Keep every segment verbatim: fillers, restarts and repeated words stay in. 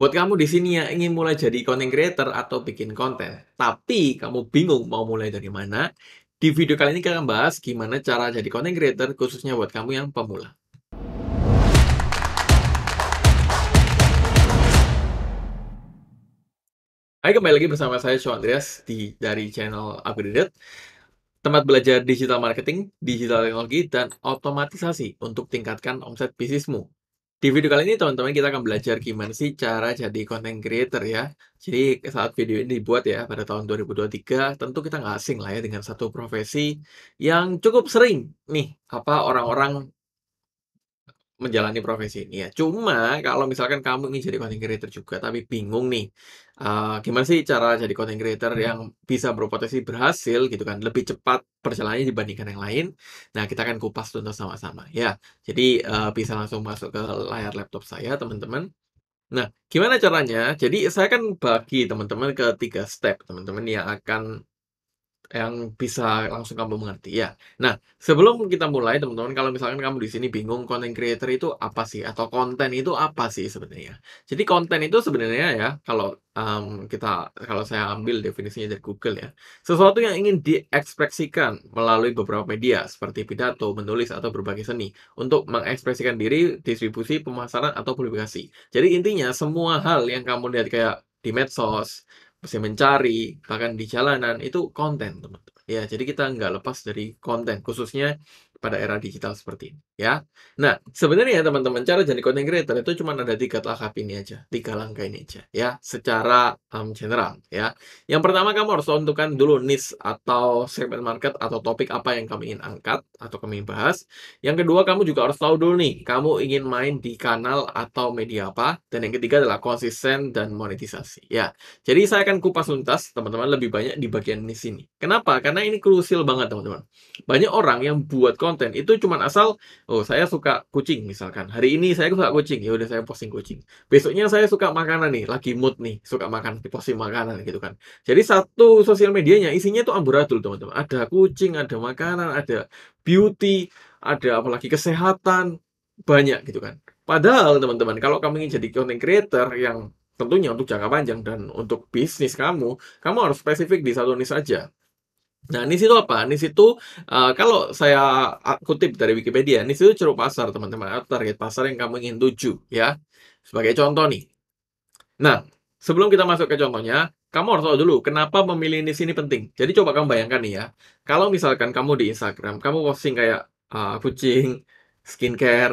Buat kamu di sini yang ingin mulai jadi content creator atau bikin konten, tapi kamu bingung mau mulai dari mana, di video kali ini kita akan bahas gimana cara jadi content creator khususnya buat kamu yang pemula. Hai, kembali lagi bersama saya Shaw Andreas di dari channel Upgraded, tempat belajar digital marketing, digital teknologi, dan otomatisasi untuk tingkatkan omset bisnismu. Di video kali ini teman-teman kita akan belajar gimana sih cara jadi content creator ya. Jadi saat video ini dibuat ya pada tahun dua ribu dua puluh tiga, tentu kita nggak asing lah ya dengan satu profesi yang cukup sering nih apa orang-orang menjalani profesi ini ya. Cuma kalau misalkan kamu ingin jadi content creator juga tapi bingung nih uh, gimana sih cara jadi content creator yang bisa berpotensi berhasil gitu kan, lebih cepat perjalanannya dibandingkan yang lain. Nah, kita akan kupas tuntas sama-sama ya. Jadi uh, bisa langsung masuk ke layar laptop saya teman-teman. Nah, gimana caranya? Jadi saya kan bagi teman-teman ke tiga step teman-teman yang akan yang bisa langsung kamu mengerti ya. Nah, sebelum kita mulai teman-teman, kalau misalkan kamu di sini bingung content creator itu apa sih atau konten itu apa sih sebenarnya. Jadi konten itu sebenarnya ya kalau um, kita kalau saya ambil definisinya dari Google ya, sesuatu yang ingin diekspresikan melalui beberapa media seperti pidato, menulis atau berbagai seni untuk mengekspresikan diri, distribusi, pemasaran atau publikasi. Jadi intinya semua hal yang kamu lihat kayak di medsos, mesti mencari, bahkan di jalanan, itu konten teman-teman ya. Jadi kita nggak lepas dari konten, khususnya pada era digital seperti ini ya. Nah, sebenarnya teman-teman cara jadi content creator itu cuma ada tiga tahap ini aja, tiga langkah ini aja ya, secara um, general ya. Yang pertama, kamu harus tentukan dulu niche atau segment market atau topik apa yang kamu ingin angkat atau kamu ingin bahas. Yang kedua, kamu juga harus tahu dulu nih kamu ingin main di kanal atau media apa. Dan yang ketiga adalah konsisten dan monetisasi ya. Jadi saya akan kupas tuntas teman-teman lebih banyak di bagian niche ini. Kenapa? Karena ini krusial banget teman-teman. Banyak orang yang buat konten itu cuma asal, oh saya suka kucing misalkan, hari ini saya suka kucing, ya udah saya posting kucing. Besoknya saya suka makanan nih, lagi mood nih, suka makan, posting makanan gitu kan. Jadi satu sosial medianya isinya tuh amburadul teman-teman. Ada kucing, ada makanan, ada beauty, ada apalagi kesehatan, banyak gitu kan. Padahal teman-teman, kalau kamu ingin jadi content creator yang tentunya untuk jangka panjang dan untuk bisnis kamu, kamu harus spesifik di satu niche aja. Nah, niche itu apa? Niche itu uh, kalau saya kutip dari Wikipedia, niche itu ceruk pasar teman-teman, atau target pasar yang kamu ingin tuju ya. Sebagai contoh nih. Nah, sebelum kita masuk ke contohnya, kamu harus tahu dulu kenapa memilih niche ini penting. Jadi coba kamu bayangkan nih ya, kalau misalkan kamu di Instagram, kamu posting kayak uh, kucing, skincare,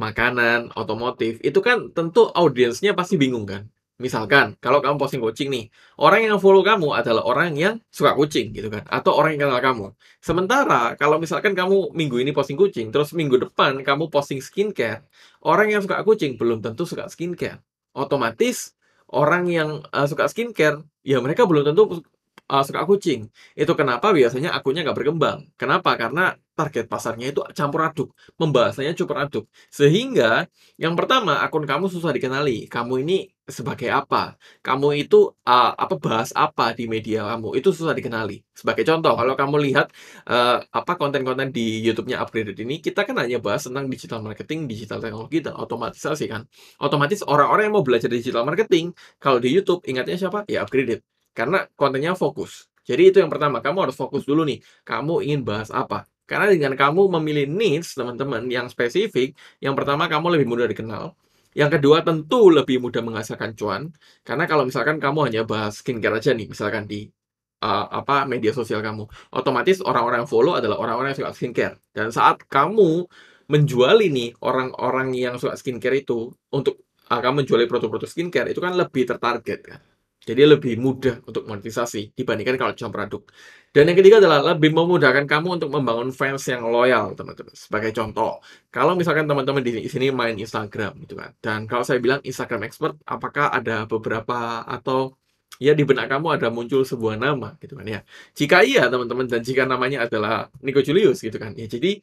makanan, otomotif, itu kan tentu audiensnya pasti bingung kan. Misalkan, kalau kamu posting kucing nih, orang yang follow kamu adalah orang yang suka kucing gitu kan, atau orang yang kenal kamu. Sementara, kalau misalkan kamu minggu ini posting kucing, terus minggu depan kamu posting skincare, orang yang suka kucing belum tentu suka skincare. Otomatis, orang yang uh, suka skincare, ya mereka belum tentu uh, suka kucing. Itu kenapa biasanya akunnya nggak berkembang. Kenapa? Karena target pasarnya itu campur aduk, membahasanya campur aduk. Sehingga, yang pertama, akun kamu susah dikenali. Kamu ini sebagai apa? Kamu itu uh, apa bahas apa di media kamu? Itu susah dikenali. Sebagai contoh, kalau kamu lihat uh, apa konten-konten di YouTube-nya Upgraded ini, kita kan hanya bahas tentang digital marketing, digital teknologi dan otomatisasi kan. Otomatis orang-orang yang mau belajar digital marketing kalau di YouTube ingatnya siapa? Ya Upgraded. Karena kontennya fokus. Jadi itu yang pertama, kamu harus fokus dulu nih. Kamu ingin bahas apa? Karena dengan kamu memilih niche teman-teman yang spesifik, yang pertama kamu lebih mudah dikenal. Yang kedua, tentu lebih mudah menghasilkan cuan. Karena kalau misalkan kamu hanya bahas skincare aja nih, misalkan di uh, apa media sosial kamu, otomatis orang-orang yang follow adalah orang-orang yang suka skincare. Dan saat kamu menjual ini orang-orang yang suka skincare itu, untuk uh, kamu menjual produk-produk skincare, itu kan lebih tertarget kan. Jadi lebih mudah untuk monetisasi dibandingkan kalau campur aduk. Dan yang ketiga adalah lebih memudahkan kamu untuk membangun fans yang loyal, teman-teman. Sebagai contoh, kalau misalkan teman-teman di sini main Instagram gitu kan. Dan kalau saya bilang Instagram expert, apakah ada beberapa atau ya di benak kamu ada muncul sebuah nama gitu kan ya. Jika iya teman-teman, dan jika namanya adalah Nico Julius gitu kan. Ya jadi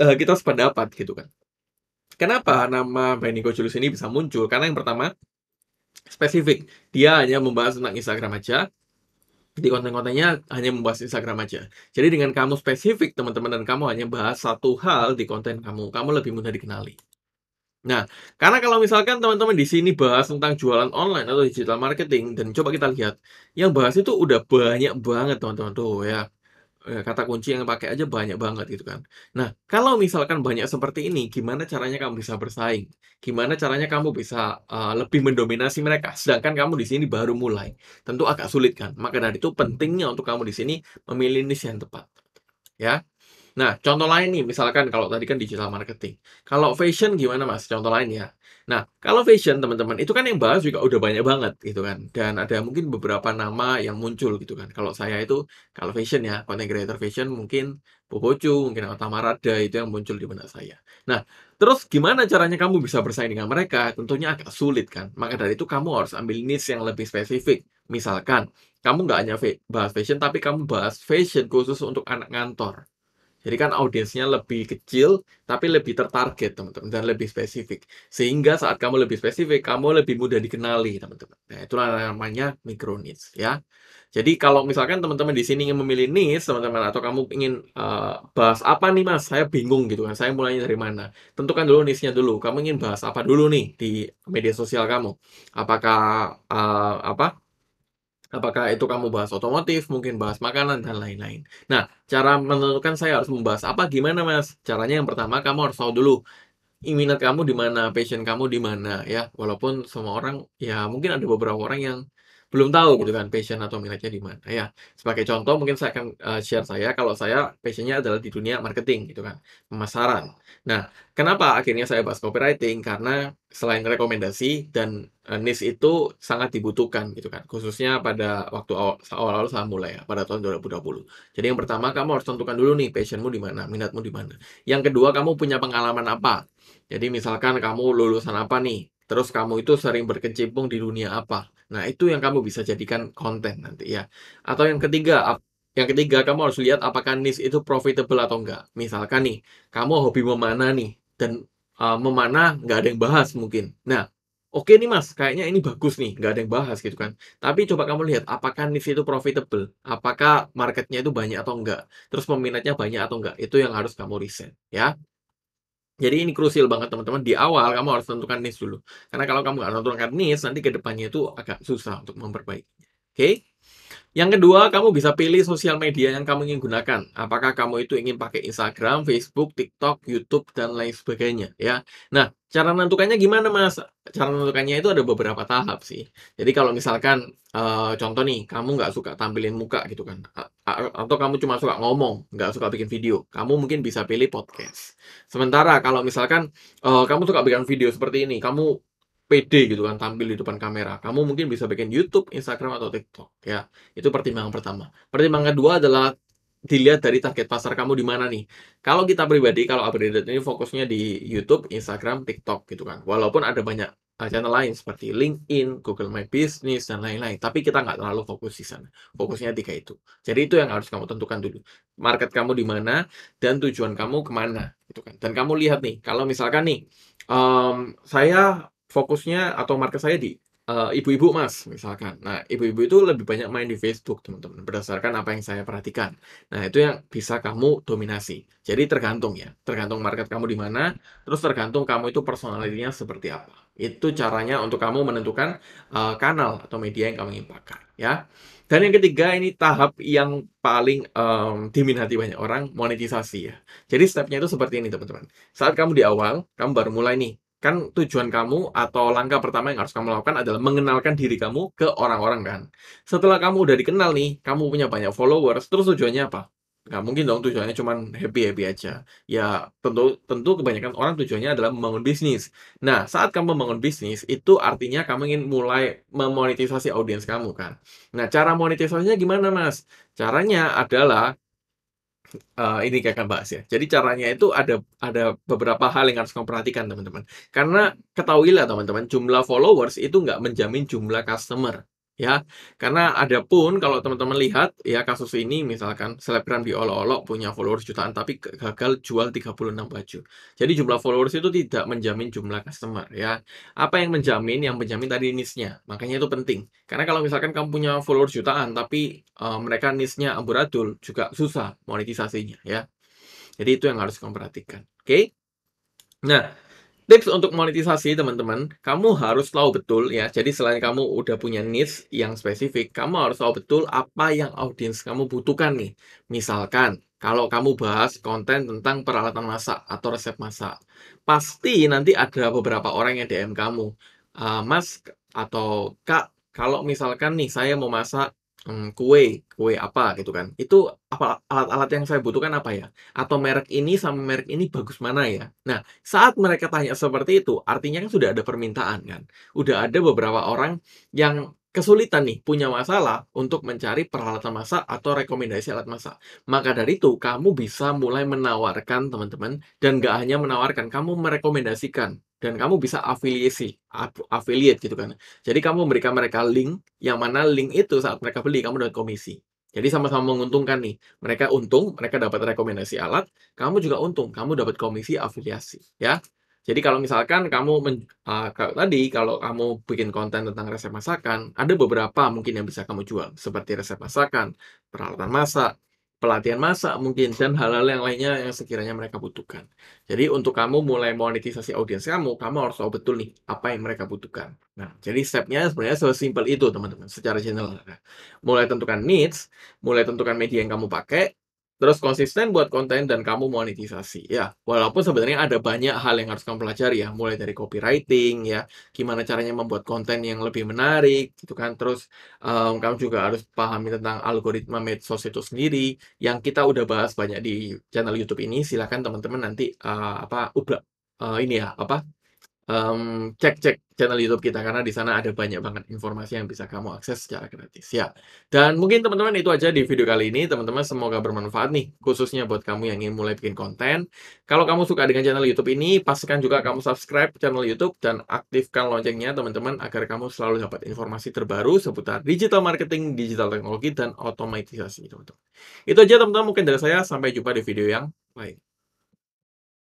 uh, kita sependapat gitu kan. Kenapa nama by Nico Julius ini bisa muncul? Karena yang pertama, spesifik, dia hanya membahas tentang Instagram aja. Di konten-kontennya hanya membahas Instagram aja. Jadi dengan kamu spesifik teman-teman, dan kamu hanya bahas satu hal di konten kamu, kamu lebih mudah dikenali. Nah, karena kalau misalkan teman-teman di sini bahas tentang jualan online atau digital marketing, dan coba kita lihat, yang bahas itu udah banyak banget teman-teman tuh ya. Kata kunci yang pakai aja banyak banget gitu kan. Nah, kalau misalkan banyak seperti ini, gimana caranya kamu bisa bersaing? Gimana caranya kamu bisa uh, lebih mendominasi mereka? Sedangkan kamu di sini baru mulai, tentu agak sulit kan. Maka dari itu pentingnya untuk kamu di sini memilih niche yang tepat, ya. Nah, contoh lain nih, misalkan kalau tadi kan digital marketing. Kalau fashion gimana mas? Contoh lain ya. Nah, kalau fashion teman-teman, itu kan yang bahas juga udah banyak banget gitu kan. Dan ada mungkin beberapa nama yang muncul gitu kan. Kalau saya itu, kalau fashion ya, content creator fashion mungkin Bobojo, mungkin Otamarada, itu yang muncul di benak saya. Nah, terus gimana caranya kamu bisa bersaing dengan mereka? Tentunya agak sulit kan. Maka dari itu kamu harus ambil niche yang lebih spesifik. Misalkan, kamu nggak hanya bahas fashion, tapi kamu bahas fashion khusus untuk anak kantor. Jadi kan audiensnya lebih kecil, tapi lebih tertarget, teman-teman, dan lebih spesifik. Sehingga saat kamu lebih spesifik, kamu lebih mudah dikenali, teman-teman. Nah, itulah namanya micro niche, ya. Jadi kalau misalkan teman-teman di sini ingin memilih niche, teman-teman, atau kamu ingin uh, bahas apa nih, mas? Saya bingung gitu kan, saya mulainya dari mana? Tentukan dulu niche-nya dulu. Kamu ingin bahas apa dulu nih di media sosial kamu? Apakah, uh, apa? Apakah itu kamu bahas otomotif, mungkin bahas makanan, dan lain-lain. Nah, cara menentukan saya harus membahas apa, gimana mas? Caranya yang pertama, kamu harus tahu dulu minat kamu di mana, passion kamu di mana, ya. Walaupun semua orang, ya mungkin ada beberapa orang yang belum tahu gitu kan, passion atau minatnya di mana, ya. Sebagai contoh, mungkin saya akan uh, share saya, kalau saya passionnya adalah di dunia marketing gitu kan, pemasaran. Nah, kenapa akhirnya saya bahas copywriting? Karena selain rekomendasi dan uh, niche itu sangat dibutuhkan gitu kan, khususnya pada waktu awal-awal saya mulai ya, pada tahun dua ribu dua puluh. Jadi yang pertama kamu harus tentukan dulu nih passionmu di mana, minatmu di mana. Yang kedua kamu punya pengalaman apa? Jadi misalkan kamu lulusan apa nih? Terus kamu itu sering berkecimpung di dunia apa? Nah itu yang kamu bisa jadikan konten nanti ya. Atau yang ketiga, yang ketiga kamu harus lihat apakah niche itu profitable atau enggak. Misalkan nih, kamu hobi memanah nih dan Uh, memanah nggak ada yang bahas mungkin. Nah, oke nih mas, kayaknya ini bagus nih, nggak ada yang bahas gitu kan. Tapi coba kamu lihat, apakah niche itu profitable? Apakah marketnya itu banyak atau enggak? Terus peminatnya banyak atau enggak? Itu yang harus kamu riset, ya. Jadi ini krusial banget teman-teman. Di awal kamu harus tentukan niche dulu. Karena kalau kamu nggak tentukan niche, nanti ke depannya itu agak susah untuk memperbaikinya. Oke? Okay? Yang kedua, kamu bisa pilih sosial media yang kamu ingin gunakan. Apakah kamu itu ingin pakai Instagram, Facebook, TikTok, YouTube, dan lain sebagainya, ya. Nah, cara menentukannya gimana, mas? Cara menentukannya itu ada beberapa tahap sih. Jadi kalau misalkan, uh, contoh nih, kamu nggak suka tampilin muka gitu kan. A atau kamu cuma suka ngomong, nggak suka bikin video. Kamu mungkin bisa pilih podcast. Sementara kalau misalkan, uh, kamu suka bikin video seperti ini, kamu pede gitu kan, tampil di depan kamera. Kamu mungkin bisa bikin YouTube, Instagram, atau TikTok, ya. Itu pertimbangan pertama. Pertimbangan kedua adalah dilihat dari target pasar kamu di mana nih. Kalau kita pribadi, kalau Upgraded ini fokusnya di YouTube, Instagram, TikTok gitu kan. Walaupun ada banyak channel lain seperti LinkedIn, Google My Business, dan lain-lain. Tapi kita nggak terlalu fokus di sana. Fokusnya tiga itu. Jadi itu yang harus kamu tentukan dulu. Market kamu di mana dan tujuan kamu kemana gitu kan. Dan kamu lihat nih, kalau misalkan nih, um, saya fokusnya atau market saya di ibu-ibu uh, mas misalkan. Nah ibu-ibu itu lebih banyak main di Facebook teman-teman, berdasarkan apa yang saya perhatikan. Nah itu yang bisa kamu dominasi. Jadi tergantung ya, tergantung market kamu di mana, terus tergantung kamu itu personalitinya seperti apa. Itu caranya untuk kamu menentukan uh, kanal atau media yang kamu ingin pakai ya. Dan yang ketiga ini tahap yang paling um, diminati banyak orang, monetisasi ya. Jadi stepnya itu seperti ini teman-teman. Saat kamu di awal, kamu baru mulai nih. Kan tujuan kamu atau langkah pertama yang harus kamu lakukan adalah mengenalkan diri kamu ke orang-orang kan. Setelah kamu udah dikenal nih, kamu punya banyak followers, terus tujuannya apa? Nggak mungkin dong tujuannya cuma happy-happy aja. Ya tentu tentu kebanyakan orang tujuannya adalah membangun bisnis. Nah, saat kamu membangun bisnis, itu artinya kamu ingin mulai memonetisasi audiens kamu kan. Nah, cara monetisasinya gimana mas? Caranya adalah Uh, ini kayak akan bahas ya. Jadi caranya itu ada ada beberapa hal yang harus kamu perhatikan teman-teman. Karena ketahuilah teman-teman, jumlah followers itu nggak menjamin jumlah customer ya. Karena ada pun kalau teman-teman lihat ya kasus ini, misalkan selebgram diolok-olok punya followers jutaan tapi gagal jual tiga puluh enam baju. Jadi jumlah followers itu tidak menjamin jumlah customer ya. Apa yang menjamin? Yang menjamin tadi niche-nya. Makanya itu penting. Karena kalau misalkan kamu punya followers jutaan tapi Uh, mereka niche-nya amburadul, juga susah monetisasinya ya. Jadi itu yang harus kamu perhatikan. Oke? Okay? Nah, Tips untuk monetisasi, teman-teman, kamu harus tahu betul ya. Jadi selain kamu udah punya niche yang spesifik, kamu harus tahu betul apa yang audiens kamu butuhkan nih. Misalkan, kalau kamu bahas konten tentang peralatan masak atau resep masak, pasti nanti ada beberapa orang yang D M kamu. Uh, mas atau Kak, kalau misalkan nih saya mau masak hmm, kue, kue apa gitu kan. Itu alat-alat yang saya butuhkan apa ya? Atau merek ini sama merek ini bagus mana ya? Nah, saat mereka tanya seperti itu, artinya kan sudah ada permintaan kan. Udah ada beberapa orang yang kesulitan nih, punya masalah untuk mencari peralatan masak atau rekomendasi alat masak. Maka dari itu, kamu bisa mulai menawarkan, teman-teman. Dan gak hanya menawarkan, kamu merekomendasikan. Dan kamu bisa afiliasi, affiliate gitu kan. Jadi kamu memberikan mereka link, yang mana link itu saat mereka beli, kamu dapat komisi. Jadi sama-sama menguntungkan nih. Mereka untung, mereka dapat rekomendasi alat, kamu juga untung, kamu dapat komisi afiliasi, ya. Jadi kalau misalkan kamu, men, uh, tadi kalau kamu bikin konten tentang resep masakan, ada beberapa mungkin yang bisa kamu jual. Seperti resep masakan, peralatan masak, pelatihan masak mungkin, dan hal-hal yang lainnya yang sekiranya mereka butuhkan. Jadi untuk kamu mulai monetisasi audiens kamu, kamu harus tahu betul nih apa yang mereka butuhkan. Nah, jadi stepnya sebenarnya sesimpel itu, teman-teman, secara general. Mulai tentukan needs, mulai tentukan media yang kamu pakai, terus konsisten buat konten, dan kamu monetisasi ya. Walaupun sebenarnya ada banyak hal yang harus kamu pelajari ya, mulai dari copywriting ya, gimana caranya membuat konten yang lebih menarik gitu kan. Terus um, kamu juga harus pahami tentang algoritma medsos itu sendiri yang kita udah bahas banyak di channel YouTube ini. Silahkan teman-teman nanti uh, apa ubla uh, ini ya apa um, cek-cek channel YouTube kita, karena di sana ada banyak banget informasi yang bisa kamu akses secara gratis ya. Dan mungkin teman-teman itu aja di video kali ini, teman-teman, semoga bermanfaat nih, khususnya buat kamu yang ingin mulai bikin konten. Kalau kamu suka dengan channel YouTube ini, pastikan juga kamu subscribe channel YouTube dan aktifkan loncengnya, teman-teman, agar kamu selalu dapat informasi terbaru seputar digital marketing, digital teknologi, dan otomatisasi, teman-teman. Itu aja, teman-teman, mungkin dari saya. Sampai jumpa di video yang lain.